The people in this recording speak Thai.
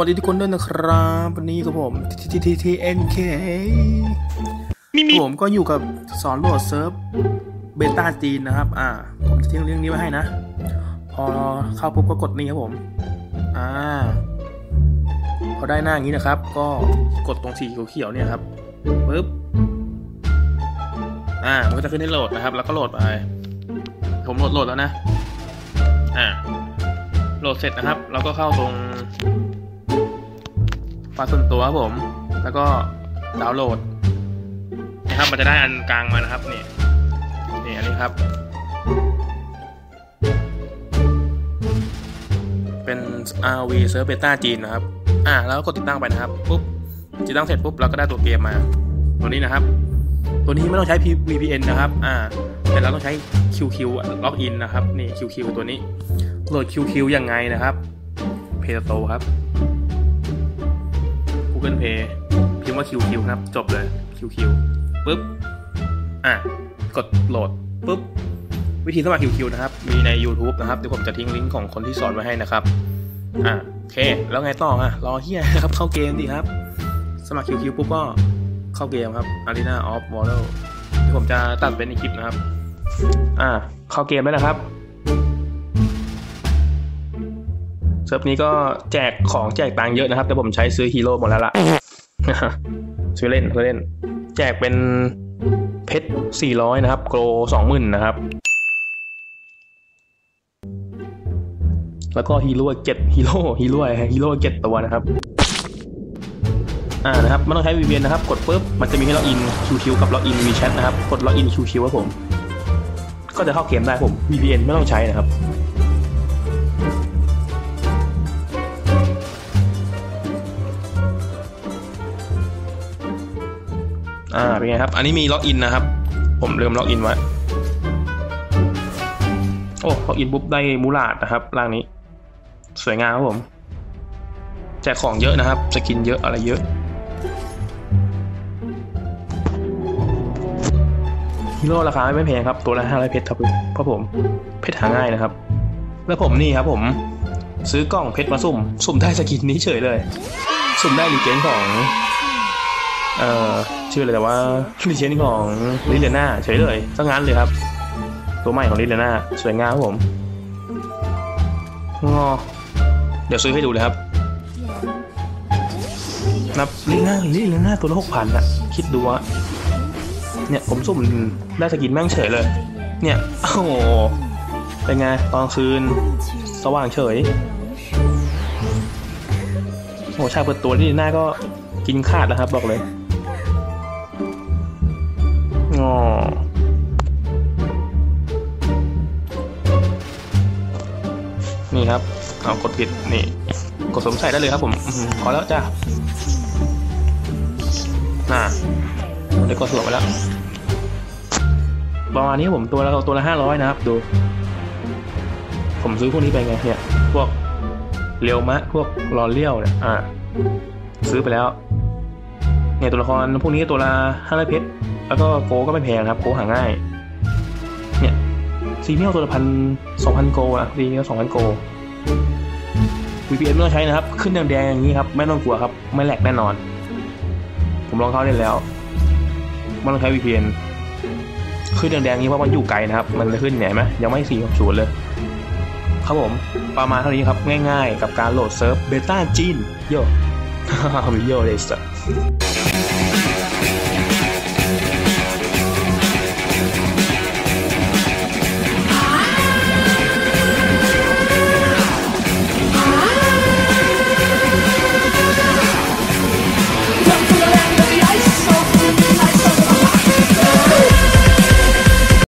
วัสดีทุกคนด้วยนะครับวันนี้กับผม TNK ผมก็อยู่กับสอนโหลดเซิร์ฟเบต้าจีนนะครับผมจะทิ้งเรื่องนี้ไว้ให้นะพอเข้าปุ๊บก็กดนี่ครับผมพอได้หน้าอย่างนี้นะครับก็กดตรงสีเขียวๆเนี่ยครับปึ๊บมันก็จะขึ้นให้โหลดนะครับแล้วก็โหลดไปผมโหลดแล้วนะโหลดเสร็จนะครับเราก็เข้าตรงไฟล์ส่วนตัวครับผมแล้วก็ดาวน์โหลดนะครับมันจะได้อันกลางมานะครับนี่อันนี้ครับเป็น RV Server Beta จีนนะครับแล้วกดติดตั้งไปนะครับปุ๊บติดตั้งเสร็จปุ๊บเราก็ได้ตัวเกมมาตัวนี้นะครับตัวนี้ไม่ต้องใช้ VPN นะครับแต่เราต้องใช้ QQ ล็อกอินนะครับนี่ QQ ตัวนี้โหลด QQ ยังไงนะครับ Play Store ครับ Google Play พิมพ์ว่า QQ ครับจบเลย QQ ปึ๊บกดโหลดปึ๊บวิธีสมัคร QQ นะครับมีใน YouTube นะครับเดี๋ยวผมจะทิ้งลิงก์ของคนที่สอนไว้ให้นะครับโอเคแล้วไงต่อรอเฮียครับเข้าเกมดีครับสมัคร QQ ปุ๊บก็เข้าเกมครับ Arena of Valor เดี๋ยวผมจะตัดเป็นในคลิปนะครับเข้าเกมแล้วนะครับเซิร์ฟนี้ก็แจกของแจกตังค์เยอะนะครับแต่ผมใช้ซื้อฮีโร่หมดแล้วล่ะซื้อเล่นแจกเป็นเพชร400นะครับโกล 20,000 นะครับแล้วก็ฮีโร่7ตัวนะครับนะครับไม่ต้องใช้ VPN นะครับกดปุ๊บมันจะมีให้ล็อกอิน QQ กับล็อกอิน WeChat นะครับกดล็อกอิน QQ ครับผมก็จะเข้าเกมได้ผม VPN ไม่ต้องใช้นะครับเป็นไงครับอันนี้มีล็อกอินนะครับผมเริ่มล็อกอินไว้โอ้ล็อกอินปุ๊บได้มูลาดนะครับร่างนี้สวยงามครับผมแจกของเยอะนะครับสกินเยอะอะไรเยอะฮีโร่ราคาไม่แพงครับตัวละ500เพชรครับเพราะผมเพชรหาง่ายนะครับแล้วผมนี่ครับผมซื้อกล่องเพชรมาสุ่มได้สกินนี้เฉยเลยสุ่มได้รีเจนของชื่อเลยแต่ว่าลิเชนของลิเลน่าเฉยเลยซะงั้นเลยครับตัวใหม่ของลิเลน่าสวยงามครับผมเดี๋ยวซื้อให้ดูเลยครับนับลิเลน่าตัวละ 6,000 นะคิดดูว่าเนี่ยผมสุ่มได้สกินแม่งเฉยเลยเนี่ยเป็นไงตอนคืนสว่างเฉยชาเปิดตัวลิเลน่าก็กินขาดแล้วครับบอกเลยนี่ครับเอากดผิดนี่กดสมใส่ได้เลยครับผมขอแล้วจ้าเดี๋ยวกดสลบไปแล้วประมาณนี้ผมตัวละ500นะครับดูผมซื้อพวกนี้ไปไงเนี่ยพวกเรียวมะพวกลอเรียวเนี่ยซื้อไปแล้วเนี่ยตัวละครพวกนี้ตัวละ500เพชรแล้วก็โกก็ไม่แพงครับโกหาง่ายเนี่ยซีเนียลตัวละ2,000โกนะดีก็2,000โก VPN ไม่ต้องใช้นะครับขึ้นแดงๆอย่างนี้ครับไม่ต้องกลัวครับไม่แหลกแน่นอนผมลองเข้าเล่นแล้วไม่ต้องใช้ VPN ขึ้นแดงๆนี้เพราะมันอยู่ไกลนะครับมันเลยขึ้นเนี่ยไหมยังไม่4.0เลยครับผมประมาณเท่านี้ครับง่ายๆกับการโหลดเซิร์ฟเบต้าจีนโย่มีโย่เลยสัก